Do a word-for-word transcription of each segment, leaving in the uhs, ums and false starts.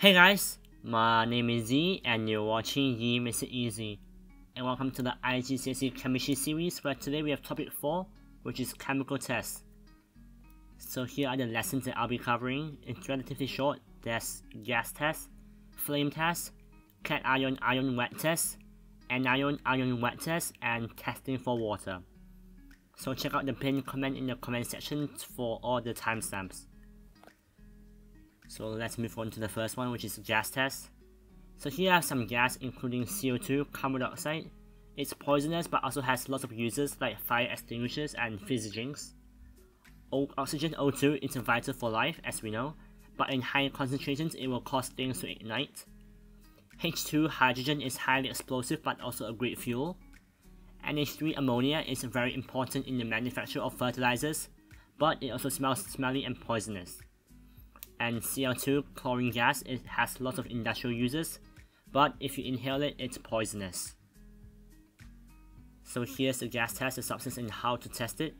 Hey guys, my name is Yi and you're watching Yi MakesItEasy, and welcome to the I G C S E chemistry series, where today we have topic four, which is chemical tests. So here are the lessons that I'll be covering. It's relatively short. There's gas test, flame test, cation ion wet test, anion ion wet test, and testing for water. So check out the pinned comment in the comment section for all the timestamps. So let's move on to the first one, which is gas test. So here I have some gas including C O two, carbon dioxide. It's poisonous but also has lots of uses like fire extinguishers and fizzy drinks. Oxygen O two is vital for life as we know, but in high concentrations it will cause things to ignite. H two hydrogen is highly explosive but also a great fuel. N H three ammonia is very important in the manufacture of fertilizers, but it also smells smelly and poisonous. And C L two, chlorine gas, it has lots of industrial uses, but if you inhale it, it's poisonous. So here's the gas test, the substance and how to test it.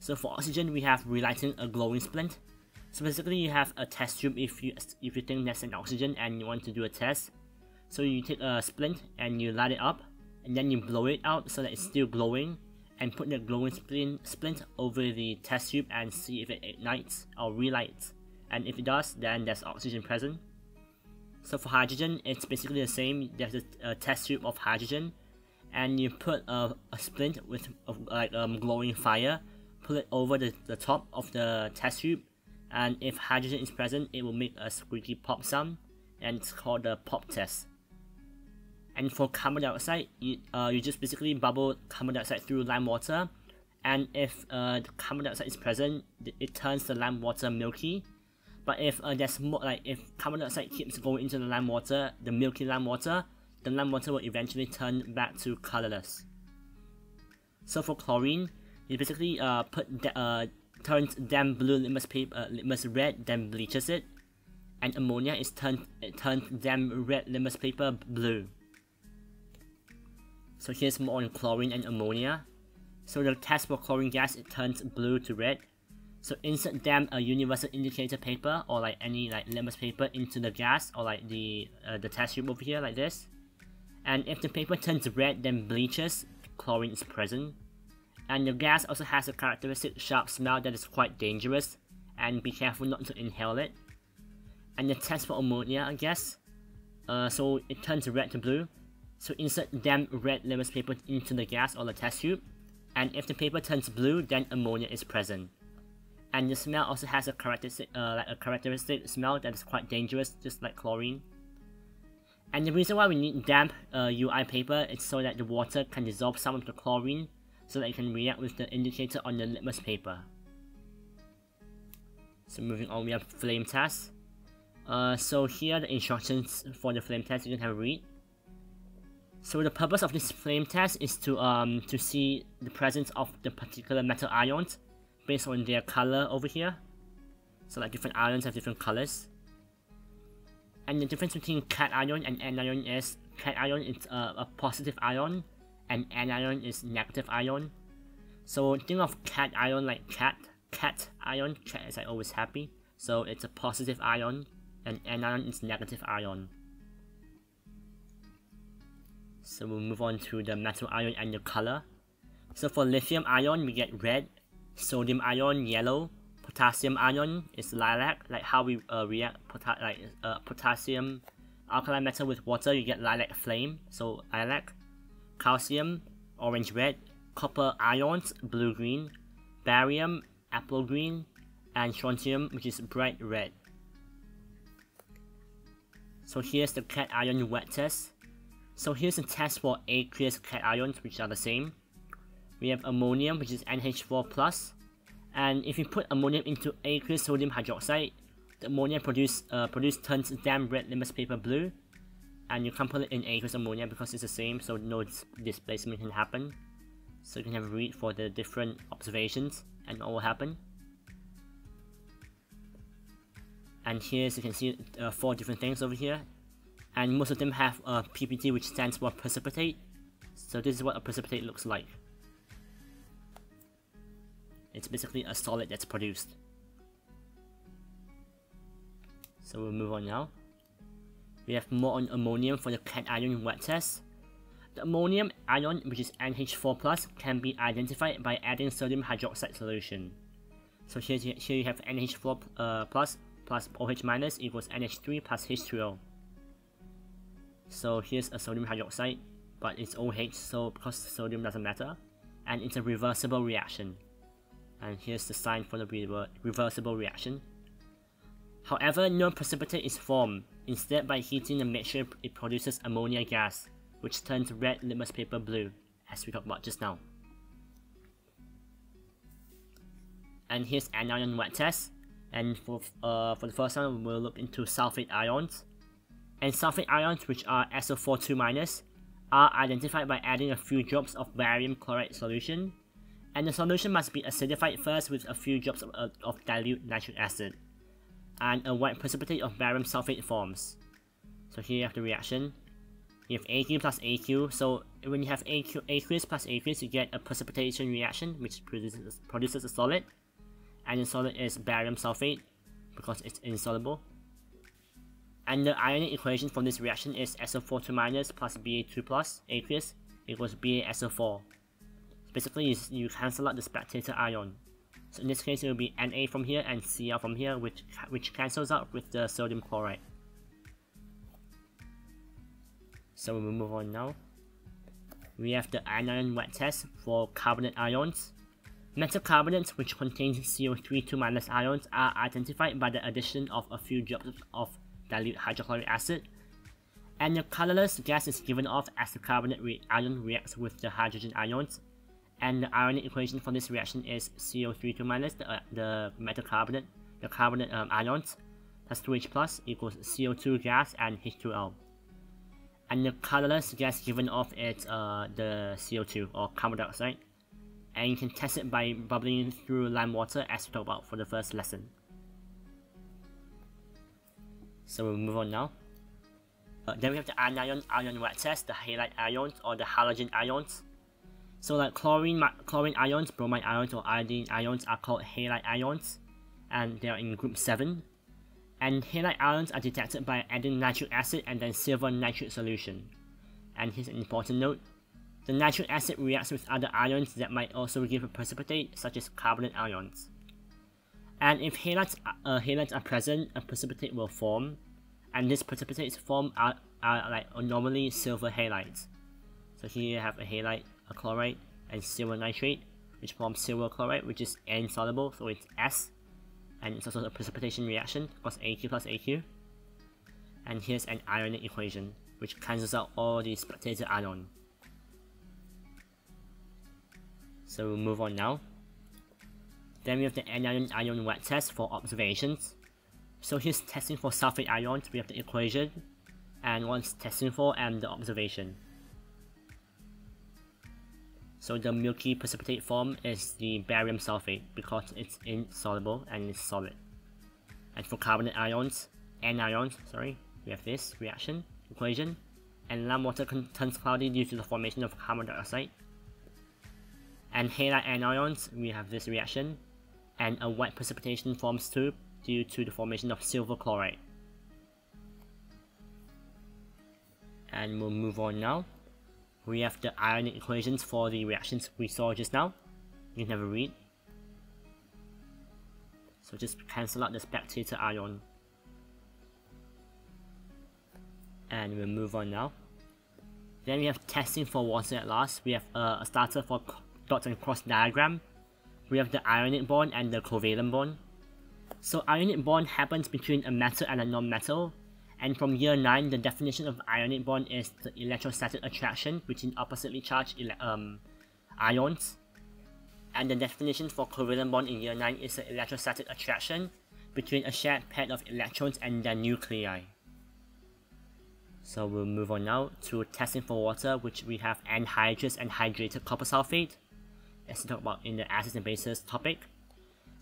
So for oxygen, we have relighting a glowing splint. So basically you have a test tube if you, if you think there's an oxygen and you want to do a test. So you take a splint and you light it up, and then you blow it out so that it's still glowing, and put the glowing splint, splint over the test tube and see if it ignites or relights. And if it does, then there's oxygen present. So for hydrogen, it's basically the same. There's a, a test tube of hydrogen, and you put a, a splint with a, like um, glowing fire, pull it over the, the top of the test tube, and if hydrogen is present, it will make a squeaky pop sound, and it's called the pop test. And for carbon dioxide, you, uh, you just basically bubble carbon dioxide through lime water, and if uh, the carbon dioxide is present, it turns the lime water milky. But if uh, there's more, like if carbon dioxide keeps going into the lime water, the milky lime water, the lime water will eventually turn back to colorless. So for chlorine, you basically uh put the, uh turns damp blue litmus paper uh, litmus red, then bleaches it, and ammonia is turned it turns damp red litmus paper blue. So here's more on chlorine and ammonia. So the test for chlorine gas, it turns blue to red. So insert damn a universal indicator paper or like any like litmus paper into the gas or like the uh, the test tube over here like this. And if the paper turns red, then bleaches, chlorine is present. And the gas also has a characteristic sharp smell that is quite dangerous, and be careful not to inhale it. And the test for ammonia, I guess. Uh, so it turns red to blue. So insert damn red litmus paper into the gas or the test tube. And if the paper turns blue, then ammonia is present. And the smell also has a characteristic, uh, like a characteristic smell that is quite dangerous, just like chlorine. And the reason why we need damp uh, U I paper is so that the water can dissolve some of the chlorine, so that it can react with the indicator on the litmus paper. So moving on, we have flame test. Uh, so here are the instructions for the flame test. You can have a read. So the purpose of this flame test is to um to see the presence of the particular metal ions, based on their color over here. So like different ions have different colors. And the difference between cation and anion is cation is a, a positive ion and anion is negative ion. So think of cation like cat, cat ion, cat is like always happy. So it's a positive ion and anion is negative ion. So we'll move on to the metal ion and the color. So for lithium ion we get red. Sodium ion yellow, potassium ion is lilac, like how we uh, react pota like uh, potassium alkaline metal with water, you get lilac flame, so lilac. Calcium orange red, copper ions blue green, barium apple green, and strontium, which is bright red. So here's the cation wet test. So here's the test for aqueous cations, which are the same. We have ammonium, which is N H four plus, and if you put ammonium into aqueous sodium hydroxide, the ammonia produced uh, produce turns damp red litmus paper blue, and you can't put it in aqueous ammonia because it's the same, so no dis displacement can happen. So you can have a read for the different observations and all will happen. And here, as you can see, uh, four different things over here, and most of them have uh, P P T, which stands for precipitate. So this is what a precipitate looks like. It's basically a solid that's produced. So we'll move on now. We have more on ammonium for the cation wet test. The ammonium ion, which is N H four plus, can be identified by adding sodium hydroxide solution. So here, here you have N H four uh, plus plus OH minus equals N H three plus H two O. So here's a sodium hydroxide, but it's O H, so because sodium doesn't matter. And it's a reversible reaction. And here's the sign for the rever reversible reaction. However, no precipitate is formed. Instead, by heating the mixture, it produces ammonia gas, which turns red litmus paper blue, as we talked about just now. And here's anion wet test. And for, uh, for the first one, we'll look into sulfate ions. And sulfate ions, which are S O four two minus, are identified by adding a few drops of barium chloride solution, and the solution must be acidified first with a few drops of, uh, of dilute nitric acid, and a white precipitate of barium sulfate forms. So here you have the reaction. You have A Q plus A Q, so when you have A Q, aqueous plus aqueous, you get a precipitation reaction which produces, produces a solid, and the solid is barium sulfate because it's insoluble. And the ionic equation for this reaction is S O four two minus plus B A two plus aqueous equals B A S O four. Basically, you, you cancel out the spectator ion. So in this case, it will be Na from here and Cl from here, which, which cancels out with the sodium chloride. So we'll move on now. We have the anion wet test for carbonate ions. Metal carbonates, which contain C O three two minus ions, are identified by the addition of a few drops of dilute hydrochloric acid, and the colorless gas is given off as the carbonate re ion reacts with the hydrogen ions, and the ionic equation for this reaction is C O three two minus the, uh, the metal carbonate, the carbonate um, ions, plus two H plus equals C O two gas and H two O, and the colorless gas given off is uh, the C O two or carbon dioxide, and you can test it by bubbling through lime water as we talked about for the first lesson. So we'll move on now. Uh, then we have the anion ion wet test, the halide ions or the halogen ions. So like chlorine, chlorine ions, bromide ions or iodine ions are called halide ions, and they are in group seven. And halide ions are detected by adding nitric acid and then silver nitrate solution. And here's an important note. The nitric acid reacts with other ions that might also give a precipitate, such as carbonate ions. And if halides, uh, halides are present, a precipitate will form, and these precipitates form are, are like normally silver halides. So here you have a halide, a chloride, and silver nitrate, which forms silver chloride, which is insoluble, so it's S, and it's also a precipitation reaction, because A Q plus A Q. And here's an ionic equation, which cancels out all the spectator ion. So we'll move on now. Then we have the anion ion wet test for observations. So here's testing for sulfate ions. We have the equation and one's testing for and the observation. So the milky precipitate form is the barium sulfate because it's insoluble and it's solid. And for carbonate ions, anions, sorry, we have this reaction equation, and lime water turns cloudy due to the formation of carbon dioxide. And halide anions, we have this reaction, and a white precipitation forms too due to the formation of silver chloride. And we'll move on now. We have the ionic equations for the reactions we saw just now. You can have a read. So just cancel out the spectator ion. And we'll move on now. Then we have testing for water at last. We have uh, a starter for dots and cross diagram. We have the ionic bond and the covalent bond. So ionic bond happens between a metal and a non-metal, and from year nine the definition of ionic bond is the electrostatic attraction between oppositely charged um, ions, and the definition for covalent bond in year nine is the electrostatic attraction between a shared pair of electrons and their nuclei. So we'll move on now to testing for water, which we have anhydrous and hydrated copper sulfate, as we talked about in the acids and bases topic.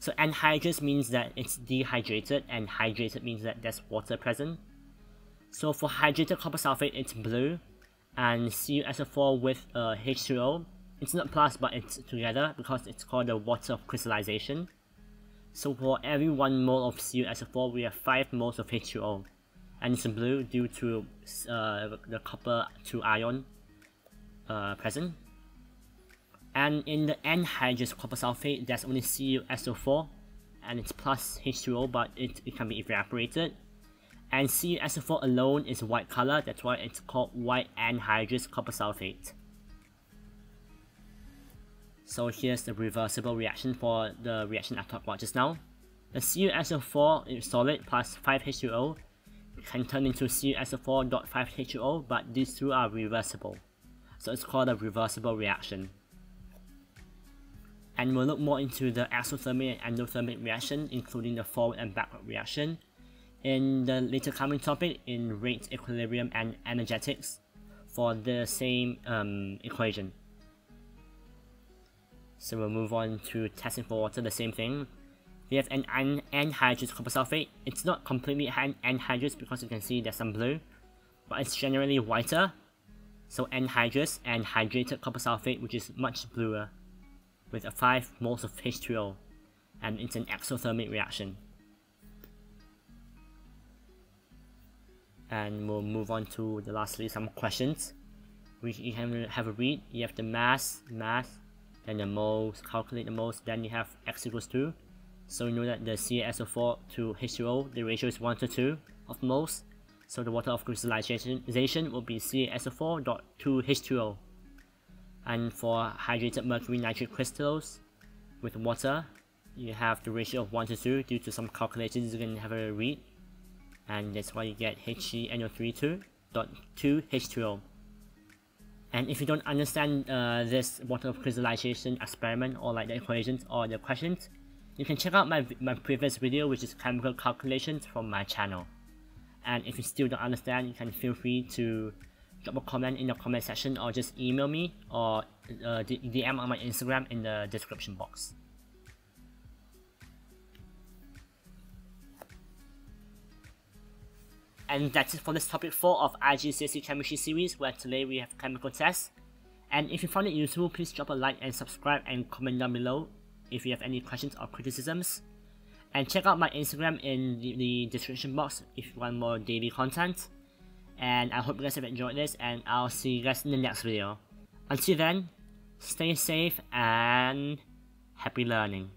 So anhydrous means that it's dehydrated, and hydrated means that there's water present. So for hydrated copper sulfate, it's blue, and C U S O four with uh, H two O, it's not plus but it's together because it's called the water of crystallization. So for every one mole of C U S O four, we have five moles of H two O, and it's blue due to uh, the copper two ion uh, present. And in the anhydrous copper sulfate, there's only C U S O four, and it's plus H two O, but it, it can be evaporated. And C U S O four alone is white color, that's why it's called white anhydrous copper sulfate. So here's the reversible reaction for the reaction I talked about just now. The C U S O four solid plus five H two O can turn into C U S O four point five H two O, but these two are reversible. So it's called a reversible reaction. And we'll look more into the exothermic and endothermic reaction, including the forward and backward reaction, in the later coming topic in rate, equilibrium, and energetics for the same um, equation. So we'll move on to testing for water, the same thing. We have an an anhydrous copper sulfate. It's not completely an anhydrous because you can see there's some blue, but it's generally whiter. So anhydrous and hydrated copper sulfate, which is much bluer, with a five moles of H two O, and it's an exothermic reaction. And we'll move on to the lastly some questions, which you can have a read. You have the mass, mass, then the moles, calculate the moles, then you have X equals two. So you know that the C A S O four to H two O, the ratio is one to two of moles. So the water of crystallization will be C A S O four point two H two O. And for hydrated mercury nitrate crystals with water, you have the ratio of one to two due to some calculations you can have a read. And that's why you get H g N O thirty-two point two H two O. And if you don't understand uh, this water of crystallization experiment, or like the equations or the questions, you can check out my, my previous video, which is chemical calculations from my channel. And if you still don't understand, you can feel free to drop a comment in the comment section, or just email me, or uh, D M on my Instagram in the description box. And that's it for this topic four of I G C S E Chemistry series, where today we have chemical tests. And if you found it useful, please drop a like and subscribe and comment down below if you have any questions or criticisms. And check out my Instagram in the, the description box if you want more daily content. And I hope you guys have enjoyed this, and I'll see you guys in the next video. Until then, stay safe and happy learning.